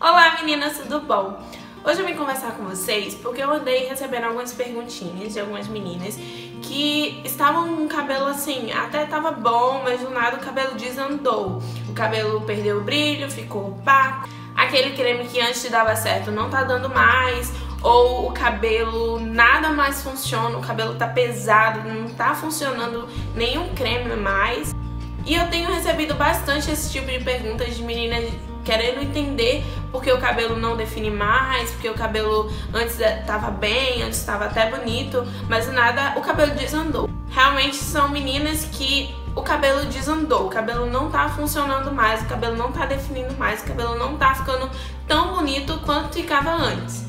Olá meninas, tudo bom? Hoje eu vim conversar com vocês porque eu andei recebendo algumas perguntinhas de algumas meninas que estavam com o cabelo assim, até tava bom, mas do nada o cabelo desandou. O cabelo perdeu o brilho, ficou opaco, aquele creme que antes te dava certo não tá dando mais, ou o cabelo nada mais funciona, o cabelo tá pesado, não tá funcionando nenhum creme mais. E eu tenho recebido bastante esse tipo de perguntas de meninas querendo entender porque o cabelo não define mais, porque o cabelo antes estava bem, antes estava até bonito, mas do nada o cabelo desandou. Realmente são meninas que o cabelo desandou, o cabelo não tá funcionando mais, o cabelo não tá definindo mais, o cabelo não tá ficando tão bonito quanto ficava antes.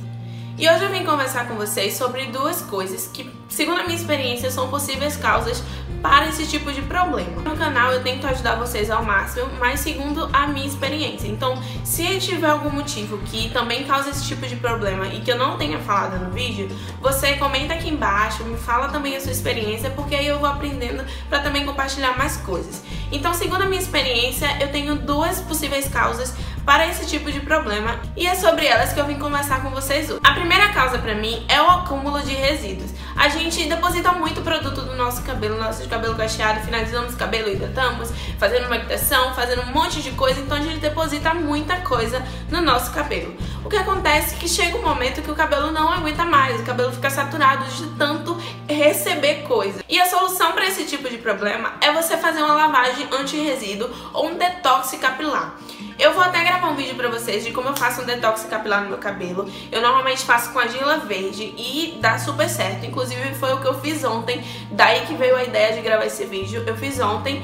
E hoje eu vim conversar com vocês sobre duas coisas que, segundo a minha experiência, são possíveis causas para esse tipo de problema. No canal eu tento ajudar vocês ao máximo, mas segundo a minha experiência. Então, se tiver algum motivo que também causa esse tipo de problema e que eu não tenha falado no vídeo, você comenta aqui embaixo, me fala também a sua experiência, porque aí eu vou aprendendo para também compartilhar mais coisas. Então, segundo a minha experiência, eu tenho duas possíveis causas para esse tipo de problema e é sobre elas que eu vim conversar com vocês hoje. A primeira causa para mim é o acúmulo de resíduos. A gente deposita muito produto do nosso cabelo, nosso cabelo cacheado, finalizamos o cabelo, hidratamos, fazendo uma hidratação, fazendo um monte de coisa, então a gente deposita muita coisa no nosso cabelo. O que acontece é que chega um momento que o cabelo não aguenta mais, o cabelo fica saturado de tanto receber coisa. E a solução para esse tipo de problema é você fazer uma lavagem anti-resíduo ou um detox capilar. Eu vou até gravar um vídeo pra vocês de como eu faço um detox capilar no meu cabelo. Eu normalmente faço com argila verde e dá super certo. Inclusive foi o que eu fiz ontem, daí que veio a ideia de gravar esse vídeo. Eu fiz ontem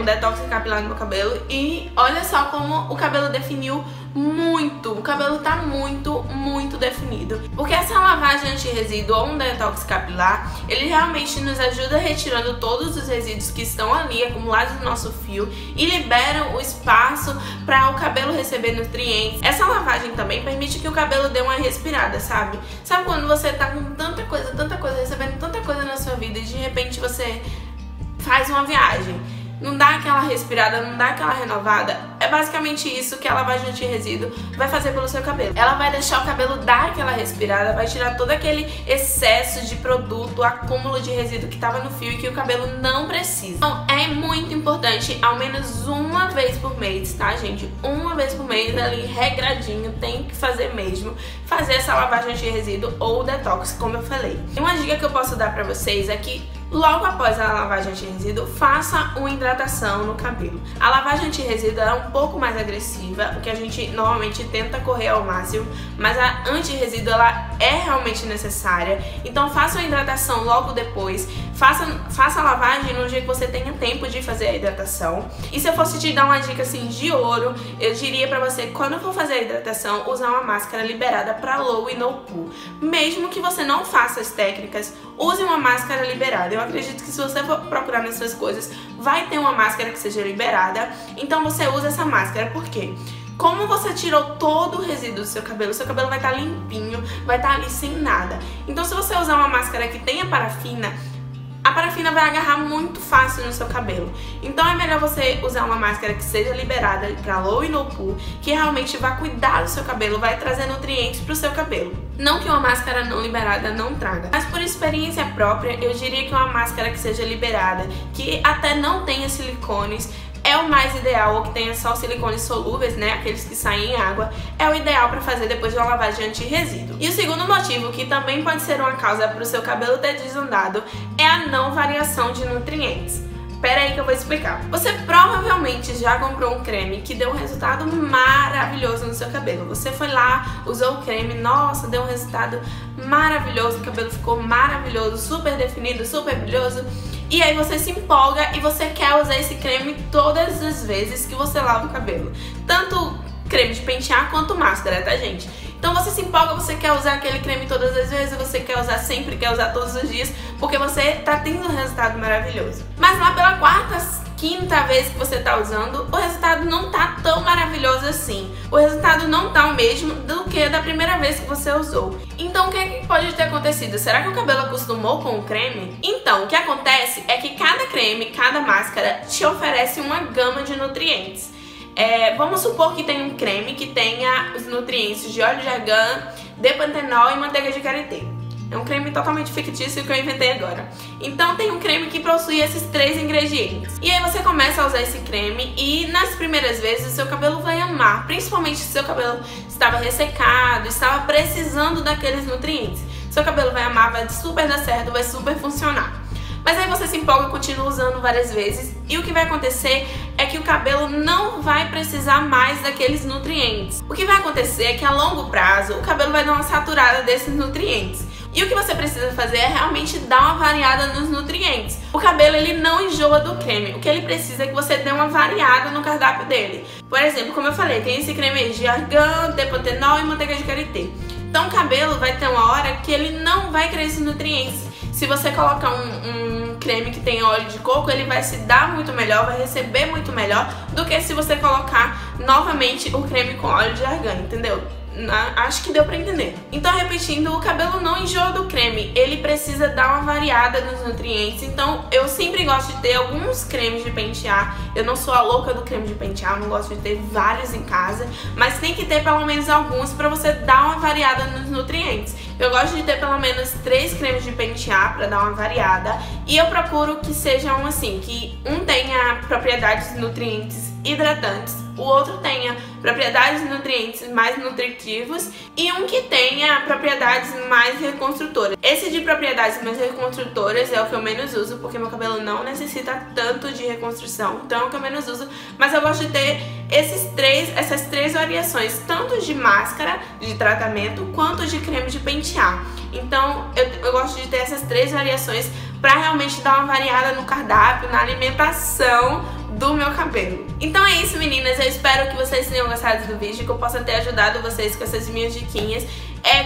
um detox capilar no meu cabelo e olha só como o cabelo definiu muito. O cabelo tá muito, muito definido. Porque essa lavagem anti-resíduo ou um detox capilar, ele realmente nos ajuda retirando todos os resíduos que estão ali acumulados no nosso fio e liberam o espaço para o cabelo receber nutrientes. Essa lavagem também permite que o cabelo dê uma respirada, sabe? Sabe quando você tá com tanta coisa, recebendo tanta coisa na sua vida e de repente você faz uma viagem? Não dá aquela respirada, não dá aquela renovada. É basicamente isso que a lavagem anti-resíduo vai fazer pelo seu cabelo. Ela vai deixar o cabelo dar aquela respirada, vai tirar todo aquele excesso de produto, acúmulo de resíduo que estava no fio e que o cabelo não precisa. Então é muito importante, ao menos uma vez por mês, tá gente? Uma vez por mês, ali regradinho, tem que fazer mesmo. Fazer essa lavagem anti-resíduo ou detox, como eu falei. E uma dica que eu posso dar pra vocês é que logo após a lavagem anti-resíduo, faça uma hidratação no cabelo. A lavagem anti-resíduo é um pouco mais agressiva, o que a gente normalmente tenta correr ao máximo, mas a anti-resíduo ela é realmente necessária. Então faça uma hidratação logo depois, faça a lavagem no dia que você tenha tempo de fazer a hidratação. E se eu fosse te dar uma dica assim de ouro, eu diria pra você, quando for fazer a hidratação, usar uma máscara liberada pra low e no poo. Mesmo que você não faça as técnicas, use uma máscara liberada. Eu acredito que se você for procurar nas suas coisas, vai ter uma máscara que seja liberada. Então você usa essa máscara, por quê? Como você tirou todo o resíduo do seu cabelo vai estar limpinho, vai estar ali sem nada. Então se você usar uma máscara que tenha parafina, a parafina vai agarrar muito fácil no seu cabelo. Então é melhor você usar uma máscara que seja liberada para low e no poo, que realmente vai cuidar do seu cabelo, vai trazer nutrientes para o seu cabelo. Não que uma máscara não liberada não traga, mas por experiência própria, eu diria que uma máscara que seja liberada, que até não tenha silicones, é o mais ideal, ou que tenha só silicones solúveis, né, aqueles que saem em água, é o ideal para fazer depois de uma lavagem anti-resíduo. E o segundo motivo, que também pode ser uma causa para o seu cabelo ter desandado, é a não variação de nutrientes. Pera aí que eu vou explicar. Você provavelmente já comprou um creme que deu um resultado maravilhoso no seu cabelo. Você foi lá, usou o creme, nossa, deu um resultado maravilhoso, o cabelo ficou maravilhoso, super definido, super brilhoso. E aí você se empolga e você quer usar esse creme todas as vezes que você lava o cabelo. Tanto creme de pentear quanto máscara, tá gente? Então você se empolga, você quer usar aquele creme todas as vezes, você quer usar sempre, quer usar todos os dias, porque você tá tendo um resultado maravilhoso. Mas lá pela quinta vez que você tá usando, o resultado não tá tão maravilhoso assim. O resultado não tá o mesmo do que da primeira vez que você usou. Então o que é que pode ter acontecido? Será que o cabelo acostumou com o creme? Então, o que acontece é que cada creme, cada máscara te oferece uma gama de nutrientes. Vamos supor que tem um creme que tenha os nutrientes de óleo de argan, depantenol e manteiga de karité. É um creme totalmente fictício que eu inventei agora. Então tem um creme que possui esses três ingredientes. E aí você começa a usar esse creme e nas primeiras vezes o seu cabelo vai amar. Principalmente se seu cabelo estava ressecado, estava precisando daqueles nutrientes. Seu cabelo vai amar, vai super dar certo, vai super funcionar. Mas aí você se empolga e continua usando várias vezes. E o que vai acontecer é que o cabelo não vai precisar mais daqueles nutrientes. O que vai acontecer é que a longo prazo o cabelo vai dar uma saturada desses nutrientes. E o que você precisa fazer é realmente dar uma variada nos nutrientes. O cabelo ele não enjoa do creme. O que ele precisa é que você dê uma variada no cardápio dele. Por exemplo, como eu falei, tem esse creme de argan, depantenol e manteiga de karité. Então o cabelo vai ter uma hora que ele não vai querer esses nutrientes. Se você colocar um creme que tem óleo de coco, ele vai se dar muito melhor, vai receber muito melhor do que se você colocar novamente o creme com óleo de argan, entendeu? Acho que deu pra entender. Então, repetindo, o cabelo não enjoa do creme, ele precisa dar uma variada nos nutrientes. Então, eu sempre gosto de ter alguns cremes de pentear. Eu não sou a louca do creme de pentear, não gosto de ter vários em casa, mas tem que ter pelo menos alguns pra você dar uma variada nos nutrientes. Eu gosto de ter pelo menos 3 cremes de pentear pra dar uma variada. E eu procuro que sejam assim, que um tenha propriedades nutrientes hidratantes, o outro tenha propriedades nutrientes mais nutritivos e um que tenha propriedades mais reconstrutoras. Esse de propriedades mais reconstrutoras é o que eu menos uso, porque meu cabelo não necessita tanto de reconstrução, então é o que eu menos uso, mas eu gosto de ter essas três variações, tanto de máscara, de tratamento, quanto de creme de pentear. Então eu gosto de ter essas 3 variações pra realmente dar uma variada no cardápio, na alimentação do meu cabelo. Então é isso, meninas. Eu espero que vocês tenham gostado do vídeo, que eu possa ter ajudado vocês com essas minhas diquinhas.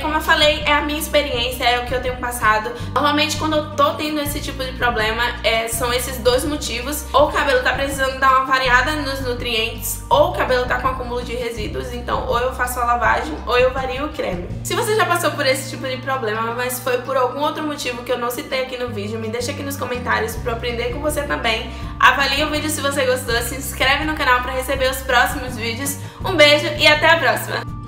Como eu falei, é a minha experiência, é o que eu tenho passado. Normalmente quando eu tô tendo esse tipo de problema, são esses 2 motivos. Ou o cabelo tá precisando dar uma variada nos nutrientes, ou o cabelo tá com acúmulo de resíduos. Então ou eu faço a lavagem, ou eu vario o creme. Se você já passou por esse tipo de problema, mas foi por algum outro motivo que eu não citei aqui no vídeo, me deixa aqui nos comentários pra eu aprender com você também. Avalie o vídeo se você gostou, se inscreve no canal pra receber os próximos vídeos. Um beijo e até a próxima!